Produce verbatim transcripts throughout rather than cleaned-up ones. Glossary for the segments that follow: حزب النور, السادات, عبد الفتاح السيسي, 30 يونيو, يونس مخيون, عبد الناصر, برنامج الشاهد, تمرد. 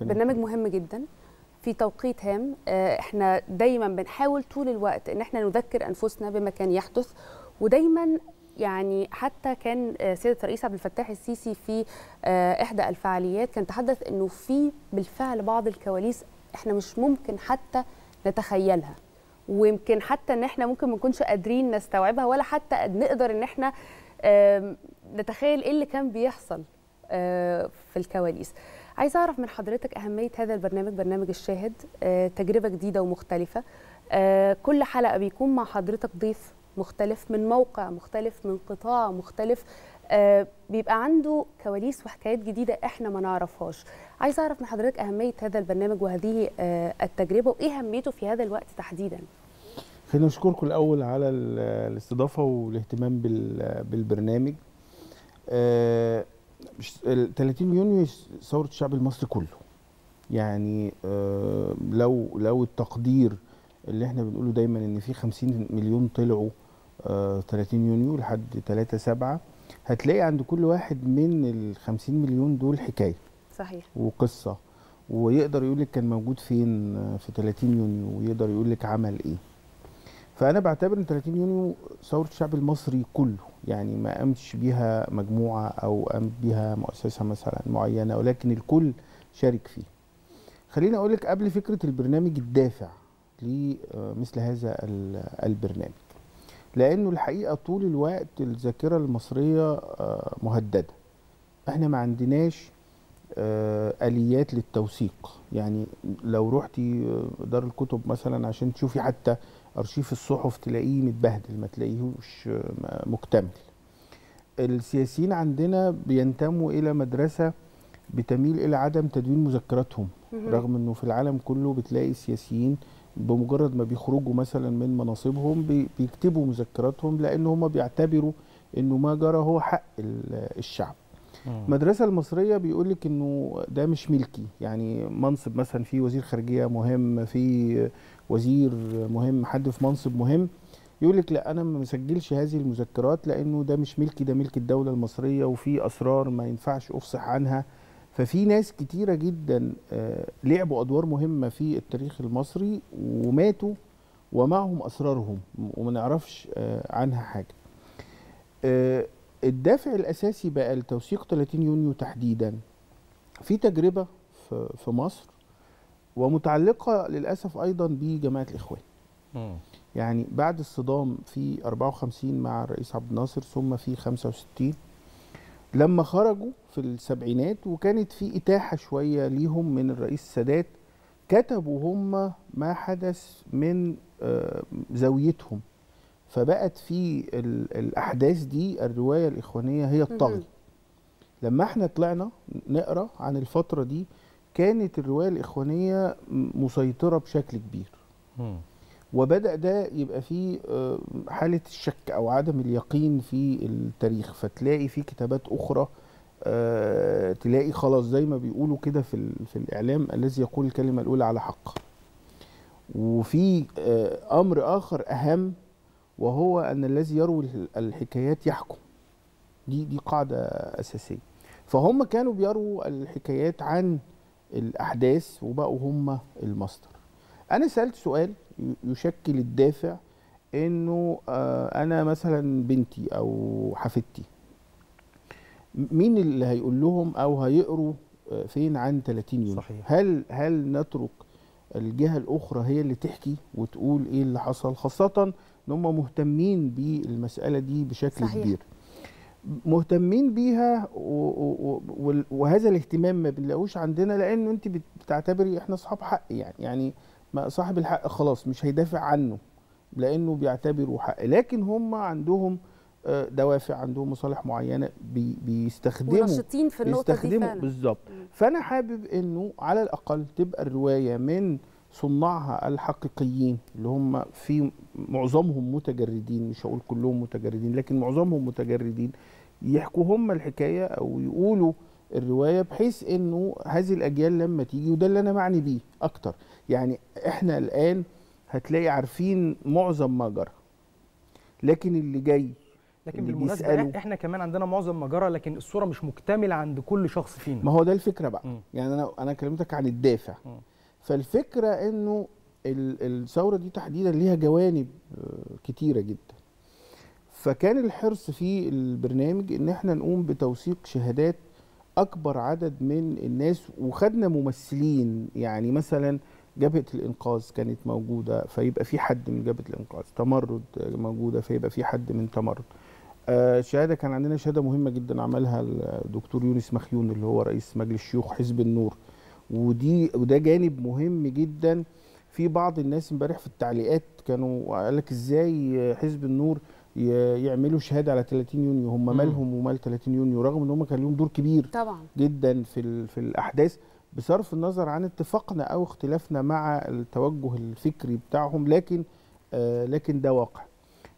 برنامج مهم جدا في توقيت هام. احنا دايما بنحاول طول الوقت ان احنا نذكر انفسنا بما كان يحدث، ودايما يعني حتى كان سيادة الرئيس عبد الفتاح السيسي في احدى الفعاليات كان تحدث انه في بالفعل بعض الكواليس احنا مش ممكن حتى نتخيلها، ويمكن حتى ان احنا ممكن ما نكونش قادرين نستوعبها، ولا حتى نقدر ان احنا نتخيل ايه اللي كان بيحصل في الكواليس. عايزه اعرف من حضرتك اهميه هذا البرنامج، برنامج الشاهد، تجربه جديده ومختلفه، كل حلقه بيكون مع حضرتك ضيف مختلف من موقع مختلف من قطاع مختلف، بيبقى عنده كواليس وحكايات جديده احنا ما نعرفهاش. عايزه اعرف من حضرتك اهميه هذا البرنامج وهذه التجربه، وايه اهميته في هذا الوقت تحديدا. خلينا نشكركم الاول على الاستضافه والاهتمام بالبرنامج. ثلاثين يونيو ثورة الشعب المصري كله، يعني لو لو التقدير اللي احنا بنقوله دايما ان في خمسين مليون طلعوا ثلاثين يونيو لحد ثلاثة سبعة، هتلاقي عند كل واحد من ال خمسين مليون دول حكايه صحيح وقصه، ويقدر يقول لك كان موجود فين في ثلاثين يونيو، ويقدر يقول لك عمل ايه. فانا بعتبر ان ثلاثين يونيو ثوره الشعب المصري كله، يعني ما قامتش بيها مجموعه او قامت بيها مؤسسه مثلا معينه، ولكن الكل شارك فيه. خليني اقول لك قبل فكره البرنامج الدافع لمثل هذا البرنامج، لانه الحقيقه طول الوقت الذاكره المصريه مهدده، احنا ما عندناش اليات للتوثيق. يعني لو رحتي دار الكتب مثلا عشان تشوفي حتى أرشيف الصحف تلاقيه متبهدل، ما تلاقيهوش مكتمل. السياسيين عندنا بينتموا إلى مدرسة بتميل إلى عدم تدوين مذكراتهم، رغم أنه في العالم كله بتلاقي السياسيين بمجرد ما بيخرجوا مثلا من مناصبهم بيكتبوا مذكراتهم، لأن هم بيعتبروا أنه ما جرى هو حق الشعب. المدرسة المصرية بيقولك أنه ده مش ملكي، يعني منصب مثلا في وزير خارجية مهم، في وزير مهم، حد في منصب مهم، يقول لك لا انا ما مسجلش هذه المذكرات لانه ده مش ملكي، ده ملك الدوله المصريه، وفي اسرار ما ينفعش افصح عنها. ففي ناس كتيره جدا لعبوا ادوار مهمه في التاريخ المصري وماتوا ومعهم اسرارهم وما نعرفش عنها حاجه. الدافع الاساسي بقى لتوثيق ثلاثين يونيو تحديدا في تجربه في مصر، ومتعلقه للاسف ايضا بجماعه الاخوان. م. يعني بعد الصدام في أربعة وخمسين مع الرئيس عبد الناصر، ثم في خمسة وستين لما خرجوا في السبعينات وكانت في اتاحه شويه ليهم من الرئيس السادات، كتبوا هم ما حدث من زاويتهم، فبقت في الاحداث دي الروايه الاخوانيه هي الطغي. لما احنا طلعنا نقرا عن الفتره دي كانت الرواية الإخوانية مسيطرة بشكل كبير، م. وبدأ ده يبقى فيه حالة الشك أو عدم اليقين في التاريخ، فتلاقي في كتابات أخرى، تلاقي خلاص زي ما بيقولوا كده في, في الإعلام الذي يقول الكلمة الأولى على حق. وفي أمر آخر أهم، وهو أن الذي يروي الحكايات يحكم، دي, دي قاعدة أساسية. فهم كانوا بيروا الحكايات عن الأحداث وبقوا هم المصدر. أنا سألت سؤال يشكل الدافع، إنه أنا مثلا بنتي أو حفيدتي مين اللي هيقول لهم أو هيقروا فين عن ثلاثين يونيو؟ صحيح. هل هل نترك الجهة الأخرى هي اللي تحكي وتقول إيه اللي حصل، خاصة إن هم مهتمين بالمسألة دي بشكل صحيح. كبير مهتمين بيها، وهذا الاهتمام ما بنلاقوش عندنا، لانه انت بتعتبري احنا اصحاب حق، يعني يعني ما صاحب الحق خلاص مش هيدافع عنه لانه بيعتبره حق. لكن هم عندهم دوافع، عندهم مصالح معينه بيستخدموا ونشطين في النقطه دي بالظبط. فانا حابب انه على الاقل تبقى الروايه من صناعها الحقيقيين، اللي هم في معظمهم متجردين، مش هقول كلهم متجردين لكن معظمهم متجردين، يحكوا هم الحكايه او يقولوا الروايه، بحيث انه هذه الاجيال لما تيجي، وده اللي انا معني بيه اكتر. يعني احنا الان هتلاقي عارفين معظم ما جرى، لكن اللي جاي لكن بالمناسبه احنا كمان عندنا معظم ما جرى، لكن الصوره مش مكتمله عند كل شخص فينا. ما هو ده الفكره بقى. م. يعني انا انا كلمتك عن الدافع. م. فالفكره انه الثوره دي تحديدا ليها جوانب كتيره جدا، فكان الحرص في البرنامج ان احنا نقوم بتوثيق شهادات اكبر عدد من الناس، وخدنا ممثلين. يعني مثلا جبهة الإنقاذ كانت موجودة فيبقى في حد من جبهة الإنقاذ، تمرد موجودة فيبقى في حد من تمرد. آه شهادة، كان عندنا شهادة مهمة جدا عملها الدكتور يونس مخيون اللي هو رئيس مجلس شيوخ حزب النور، ودي وده جانب مهم جدا. في بعض الناس امبارح في التعليقات كانوا قال لك ازاي حزب النور يعملوا شهاده على ثلاثين يونيو، هم مالهم ومال ثلاثين يونيو، رغم ان هم كان لهم دور كبير طبعا جدا في في الاحداث، بصرف النظر عن اتفاقنا او اختلافنا مع التوجه الفكري بتاعهم، لكن آه لكن ده واقع.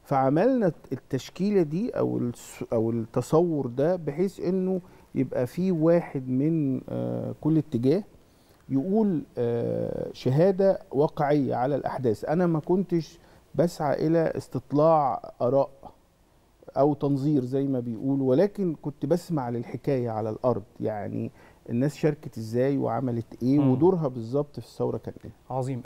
فعملنا التشكيله دي او او التصور ده بحيث انه يبقى في واحد من آه كل اتجاه يقول آه شهاده واقعيه على الاحداث. انا ما كنتش بسعى الى استطلاع اراء او تنظير زي ما بيقولوا، ولكن كنت بسمع للحكايه على الارض، يعني الناس شاركت ازاي وعملت ايه ودورها بالظبط في الثوره كان ايه. عظيم.